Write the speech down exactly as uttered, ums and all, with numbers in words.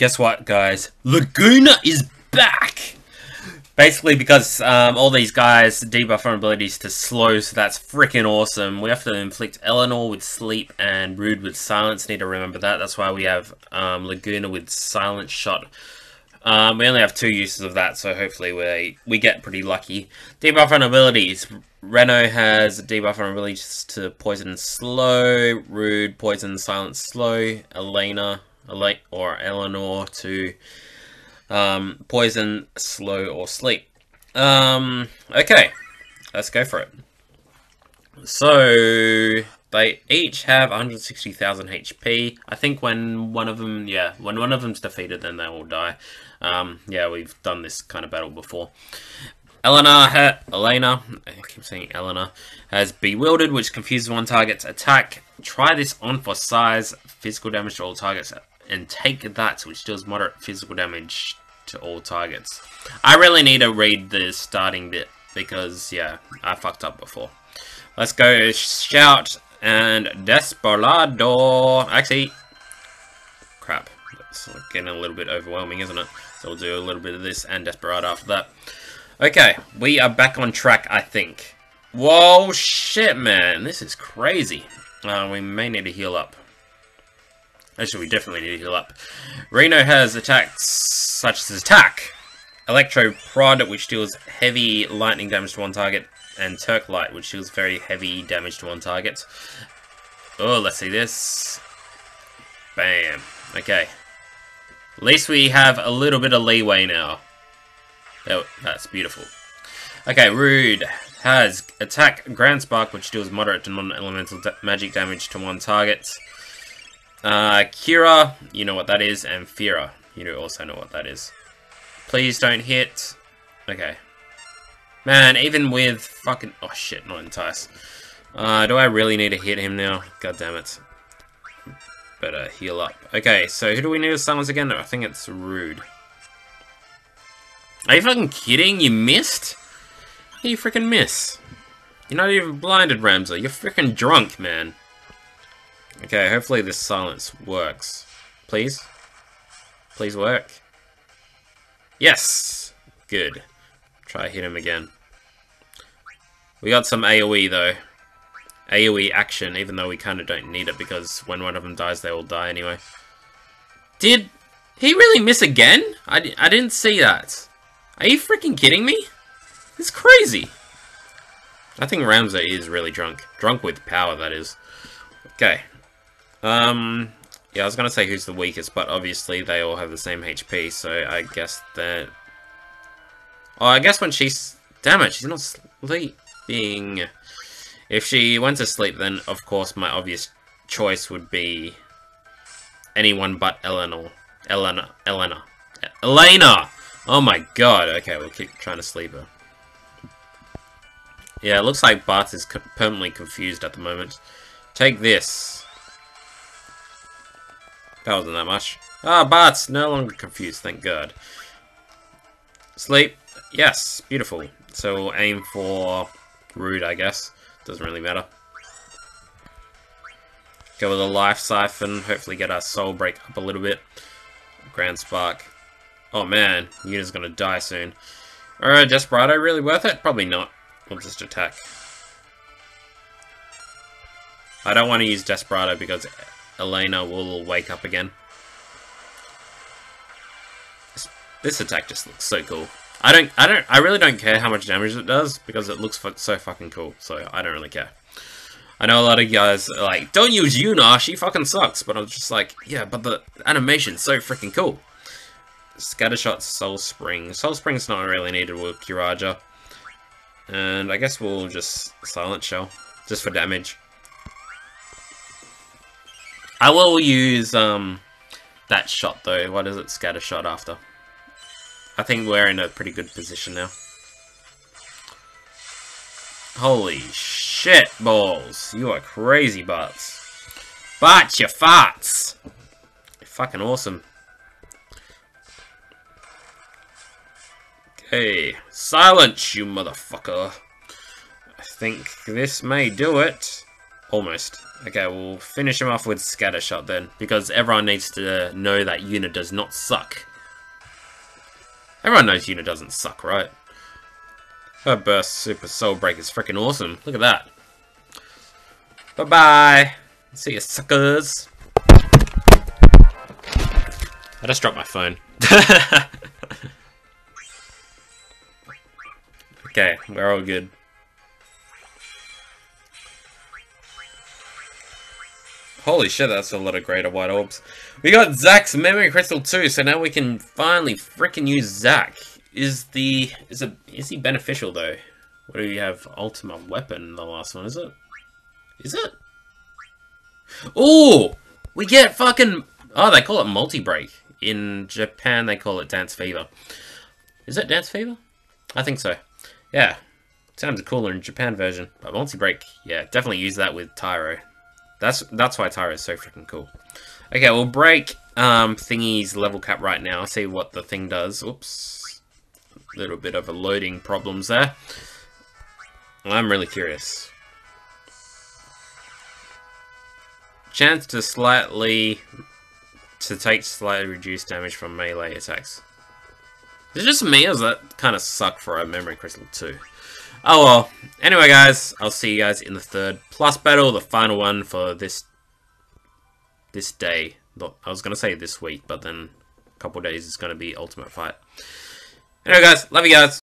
guess what, guys? Laguna is back! Basically because um, all these guys debuff our abilities to slow, so that's freaking awesome. We have to inflict Eleanor with sleep and Rude with silence. Need to remember that. That's why we have um, Laguna with silent shot. Um, we only have two uses of that, so hopefully we we get pretty lucky. Debuff our abilities. Reno has debuff our abilities to poison and slow. Rude poison silence slow. Elena or Eleanor to. Um, poison, slow, or sleep. Um, okay, let's go for it. So, they each have one hundred sixty thousand H P. I think when one of them, yeah, when one of them's defeated, then they all die. Um, yeah, we've done this kind of battle before. Eleanor, ha Elena, I keep saying Eleanor, has Bewildered, which confuses one target's attack. Try this on for size, physical damage to all targets, and take that, which deals moderate physical damage to all targets. I really need to read the starting bit, because, yeah, I fucked up before. Let's go Shout and Desperado. Actually, crap. It's getting a little bit overwhelming, isn't it? So we'll do a little bit of this and Desperado after that. Okay, we are back on track, I think. Whoa, shit, man. This is crazy. Uh, we may need to heal up. Actually, we definitely need to heal up. Reno has attacks such as Attack, Electroprod, which deals heavy lightning damage to one target, and Turk Light, which deals very heavy damage to one target. Oh, let's see this. Bam. Okay. At least we have a little bit of leeway now. Oh, that's beautiful. Okay, Rude has Attack, Grand Spark, which deals moderate to non-elemental da- magic damage to one target. Uh, Kira, you know what that is, and Fira, you also know what that is. Please don't hit. Okay. Man, even with fucking... Oh shit, not entice. Uh, do I really need to hit him now? God damn it. Better heal up. Okay, so who do we need to silence again? I think it's Rude. Are you fucking kidding? You missed? How do you freaking miss? You're not even blinded, Ramza. You're freaking drunk, man. Okay, hopefully this silence works. Please? Please work. Yes! Good. Try hit him again. We got some AoE though. AoE action, even though we kind of don't need it because when one of them dies, they all die anyway. Did he really miss again? I, I didn't see that. Are you freaking kidding me? It's crazy. I think Ramza is really drunk. Drunk with power, that is. Okay. Um, yeah, I was gonna say who's the weakest, but obviously they all have the same H P, so I guess that... Oh, I guess when she's... Damn it, she's not sleeping. If she went to sleep, then, of course, my obvious choice would be... anyone but Eleanor. Elena. Elena. Elena! Oh my god. Okay, we'll keep trying to sleep her. Yeah, it looks like Bart is co- permanently confused at the moment. Take this. That wasn't that much. Ah, Bart's no longer confused, thank god. Sleep. Yes, beautiful. So we'll aim for Rude, I guess. Doesn't really matter. Go with a Life Siphon. Hopefully get our Soul Break up a little bit. Grand Spark. Oh man, Yuna's gonna die soon. Alright, Desperado, really worth it? Probably not. We'll just attack. I don't want to use Desperado because Elena will wake up again. This, this attack just looks so cool. I don't, I don't, I really don't care how much damage it does because it looks fu so fucking cool. So I don't really care. I know a lot of guys are like, don't use Yuna, she fucking sucks. But I'm just like, yeah, but the animation's so freaking cool. Scattershot, Soul Spring. Soul Spring's not really needed with Curaja, and I guess we'll just Silent Shell just for damage. I will use um, that shot though. What is it? Scatter shot after. I think we're in a pretty good position now. Holy shit balls. You are crazy, Barts. Barts, you farts. You're fucking awesome. Okay. Silence, you motherfucker. I think this may do it. Almost. Okay, we'll finish him off with Scattershot then, because everyone needs to know that Yuna does not suck. Everyone knows Yuna doesn't suck, right? Her burst Super Soul Break is freaking awesome. Look at that. Bye-bye. See you, suckers. I just dropped my phone. Okay, we're all good. Holy shit, that's a lot of Greater White Orbs. We got Zack's Memory Crystal too, so now we can finally freaking use Zack. Is the... is it, is he beneficial though? What do we have? Ultima Weapon, the last one, is it? Is it? Ooh! We get fucking... oh, they call it Multi-Break. In Japan, they call it Dance Fever. Is it Dance Fever? I think so. Yeah. Sounds cooler in Japan version. But Multi-Break, yeah, definitely use that with Tyro. That's that's why Tyro is so freaking cool. Okay, we'll break um, Thingy's level cap right now. See what the thing does. Oops. Little bit of a loading problems there. I'm really curious. Chance to slightly... to take slightly reduced damage from melee attacks. Is it just me, or does that kind of suck for our Memory Crystal too? Oh well. Anyway guys, I'll see you guys in the third plus battle, the final one for this this day. I was going to say this week, but then a couple of days it's going to be Ultimate Fight. Anyway guys, love you guys.